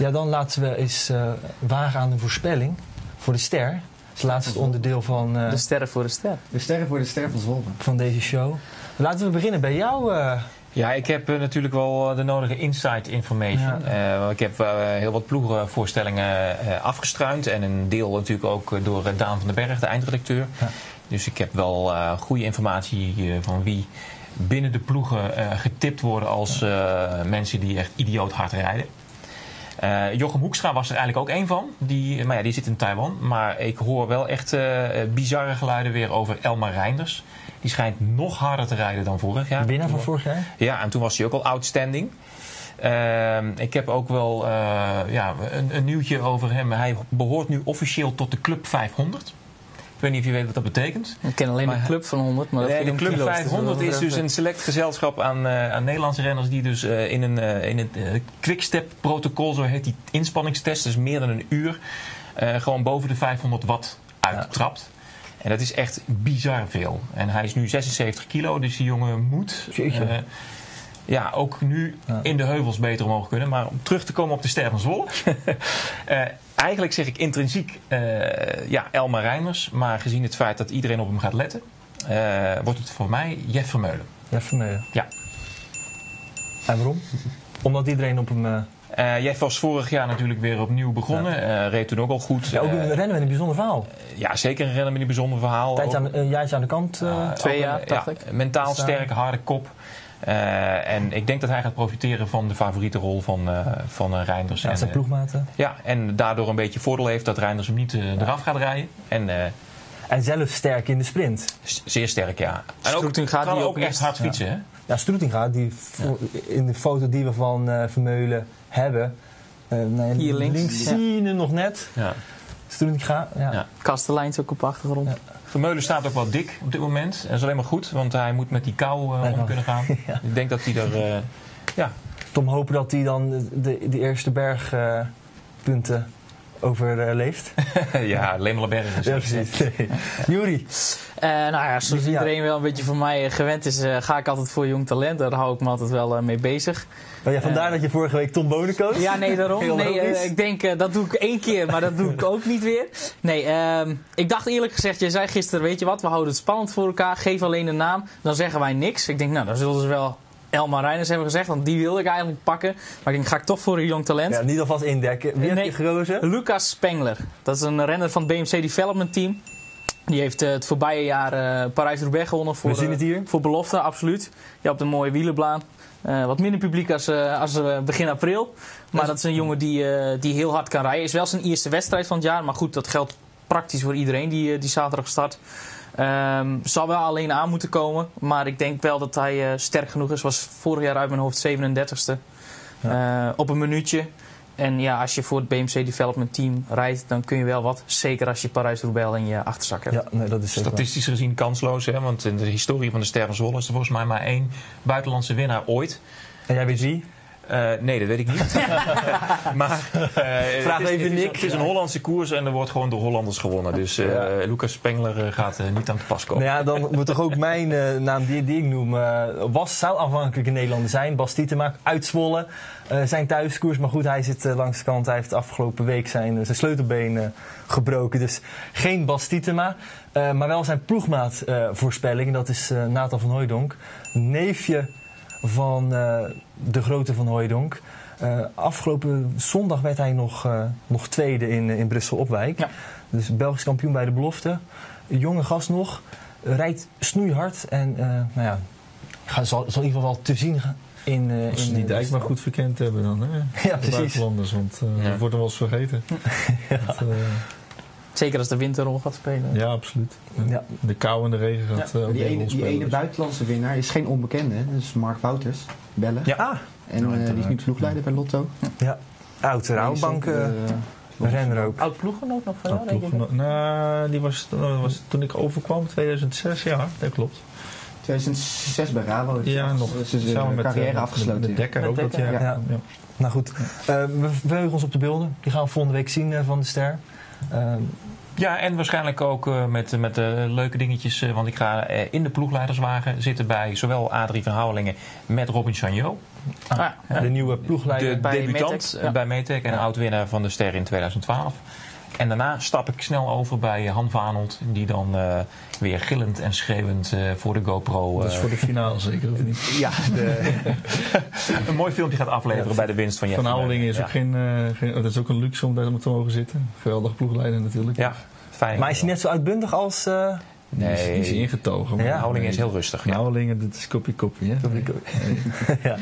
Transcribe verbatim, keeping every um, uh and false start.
Ja, dan laten we eens uh, wagen aan de voorspelling voor de ster. Dat is het laatste onderdeel van... Uh, de sterren voor de ster. De sterren voor de ster van Zwolle. Van deze show. Laten we beginnen bij jou... Uh, Ja, ik heb uh, natuurlijk wel de nodige inside information. Ja. Uh, ik heb uh, heel wat ploegenvoorstellingen uh, afgestruind. En een deel natuurlijk ook door uh, Daan van den Berg, de eindredacteur. Ja. Dus ik heb wel uh, goede informatie uh, van wie binnen de ploegen uh, getipt worden als uh, mensen die echt idioot hard rijden. Uh, Jochem Hoekstra was er eigenlijk ook één van. Die, maar ja, die zit in Taiwan. Maar ik hoor wel echt uh, bizarre geluiden weer over Elmar Reinders. Die schijnt nog harder te rijden dan vorig jaar. Winnaar van vorig jaar? Ja, en toen was hij ook al outstanding. Uh, ik heb ook wel uh, ja, een, een nieuwtje over hem. Hij behoort nu officieel tot de Club vijfhonderd. Ik weet niet of je weet wat dat betekent. Ik ken alleen maar de Club van honderd. Maar dat nee, de Club kilo's, vijfhonderd dus is dus een select gezelschap aan, uh, aan Nederlandse renners... die dus uh, in een uh, in het uh, quick-step-protocol, zo heet die inspanningstest... dus meer dan een uur, uh, gewoon boven de vijfhonderd watt uittrapt. Ja. En dat is echt bizar veel. En hij is nu zesenzeventig kilo, dus die jongen moet uh, ja, ook nu ja. in de heuvels beter omhoog kunnen. Maar om terug te komen op de Ster van Zwolle... uh, eigenlijk zeg ik intrinsiek uh, ja, Elmar Reinders. Maar gezien het feit dat iedereen op hem gaat letten, uh, wordt het voor mij Jeff Vermeulen. Jeff Vermeulen? Ja. En waarom? Omdat iedereen op hem... Uh... Uh, Jeff was vorig jaar natuurlijk weer opnieuw begonnen. Ja. Uh, reed toen ook al goed. Ja, ook uh, rennen met een bijzonder verhaal. Uh, ja, zeker een rennen met een bijzonder verhaal. Tijd aan, een jaartje aan de kant. Uh, uh, twee jaar, dacht ik. Ja, mentaal sterk, harde kop. Uh, en ik denk dat hij gaat profiteren van de favoriete rol van, uh, van uh, Reinders. Ja, en zijn ploegmaten. Uh, ja, en daardoor een beetje voordeel heeft dat Reinders hem niet uh, ja. eraf gaat rijden. En, uh, en zelf sterk in de sprint. S zeer sterk, ja. En ook, kan gaat die ook echt hard fietsen, ja. hè? Ja, Stroetinga, die in de foto die we van uh, Vermeulen hebben, uh, nee, hier links, links ja. zien we nog net. Ja. Stroetinga, ja. ja. Kasteleins ook op de achtergrond. Ja. Vermeulen staat ook wel dik op dit moment. Dat is alleen maar goed, want hij moet met die kou uh, nee, om wel. kunnen gaan. ja. Ik denk dat hij er... Uh, ja. Tom hopen dat hij dan de, de, de eerste bergpunten... Uh, overleeft. ja, Lemelenberg. Ja, precies. Nee. Juri? Uh, nou ja, zoals iedereen wel een beetje van mij gewend is, uh, ga ik altijd voor jong talent. Daar hou ik me altijd wel uh, mee bezig. Oh ja, vandaar uh, dat je vorige week Tom Bonen koos. Ja, nee, daarom. Nee, uh, ik denk, uh, dat doe ik één keer, maar dat doe ik ook niet weer. Nee, uh, ik dacht eerlijk gezegd, jij zei gisteren, weet je wat, we houden het spannend voor elkaar. Geef alleen een naam, dan zeggen wij niks. Ik denk, nou, dan zullen ze wel... Elmar Reinders hebben gezegd, want die wilde ik eigenlijk pakken. Maar ik denk, ga ik toch voor een jong talent. Ja, niet alvast indekken. Wie nee, heb je gekozen? Lucas Spengler. Dat is een renner van het B M C Development Team. Die heeft uh, het voorbije jaar uh, Parijs-Roubaix gewonnen. Voor, We zien het hier. Uh, voor belofte, absoluut. Ja, op de mooie wielenbaan. Uh, wat minder publiek als, uh, als uh, begin april. Maar dat is een jongen die, uh, die heel hard kan rijden. Is wel zijn eerste wedstrijd van het jaar. Maar goed, dat geldt praktisch voor iedereen die, uh, die zaterdag start. Um, zal wel alleen aan moeten komen, maar ik denk wel dat hij uh, sterk genoeg is. Was vorig jaar uit mijn hoofd zevenendertigste ja. uh, op een minuutje. En ja, als je voor het B M C Development Team rijdt, dan kun je wel wat. Zeker als je Parijs-Roubaix in je achterzak hebt. Ja, nee, dat is statistisch wel. gezien kansloos, hè? Want in de historie van de Ster van Zwolle is er volgens mij maar één buitenlandse winnaar ooit. En jij weet wie? Uh, nee, dat weet ik niet. maar, uh, Vraag is, even Nick. Het, het is een Hollandse koers en er wordt gewoon door Hollanders gewonnen. Dus uh, ja. Lucas Spengler gaat uh, niet aan te pas komen. Nou ja, dan moet toch ook mijn uh, naam die, die ik noem. Uh, was, zou aanvankelijk een Nederlander zijn. Bas Tietema uit Zwolle. Uh, zijn thuiskoers, maar goed, hij zit uh, langs de kant. Hij heeft de afgelopen week zijn, zijn sleutelbeen uh, gebroken. Dus geen Bas Tietema. Uh, maar wel zijn ploegmaat uh, voorspelling. Dat is uh, Nathan van Hooydonk. Neefje van uh, de grote van Hooydonk. Uh, afgelopen zondag werd hij nog, uh, nog tweede in, in Brussel-Opwijk. Ja. Dus Belgisch kampioen bij de belofte. Een jonge gast nog. Uh, rijdt snoeihard. En uh, nou ja, zal, zal in ieder geval wel te zien gaan. In, uh, Als ze die dijk maar goed verkend hebben dan. Hè? Ja, precies. Buitenlanders, want uh, ja. dat wordt er wel eens vergeten. ja. dat, uh, Zeker als de wind een rol gaat spelen. Ja, absoluut. Ja. De kou en de regen gaat ja. uh, ook die ene, die ene buitenlandse winnaar is geen onbekende. Dat is Mark Wouters, Belg. Ja. Ah, en uh, die is nu ploegleider bij Lotto. Ja, ja. oud rouwbank uh, renner ook. Oud ploeggenoot nog van jou? Nou, die was, was toen ik overkwam, tweeduizend zes, ja, dat klopt. tweeduizend zes bij Rabo. Ja, nog. Ze dus zijn met carrière uh, afgesloten. Met Dekker ook dat jaar. Ja. Ja. Ja. Nou goed, uh, we verheugen ons op de beelden. Die gaan we volgende week zien uh, van de Ster. Uh, ja, en waarschijnlijk ook uh, met, met uh, leuke dingetjes. Uh, want ik ga uh, in de ploegleiderswagen zitten bij zowel Adrie van Houwelingen met Robin Chagnol. Ah, ja. De nieuwe ploegleider de bij debutant Metek, ja. bij Metek en ja. oud-winnaar van de Ster in tweeduizend twaalf. En daarna stap ik snel over bij Han van Old, die dan uh, weer gillend en schreeuwend uh, voor de GoPro... Uh, dat is voor de finale zeker, of niet? Ja, de, een mooi filmpje gaat afleveren ja, bij de winst van Jeff Vermeulen. Van Houwelingen is ja. ook geen, uh, geen... Dat is ook een luxe om daar te mogen zitten. Geweldig ploegleider natuurlijk. Ja, fijn. Maar is hij net zo uitbundig als... Uh, Nee, die is, die is ingetogen. Ja, Houwelingen is heel rustig. Ja. Houwelingen, dat is kopie kopie. Hè? Kopie, kopie. Ja.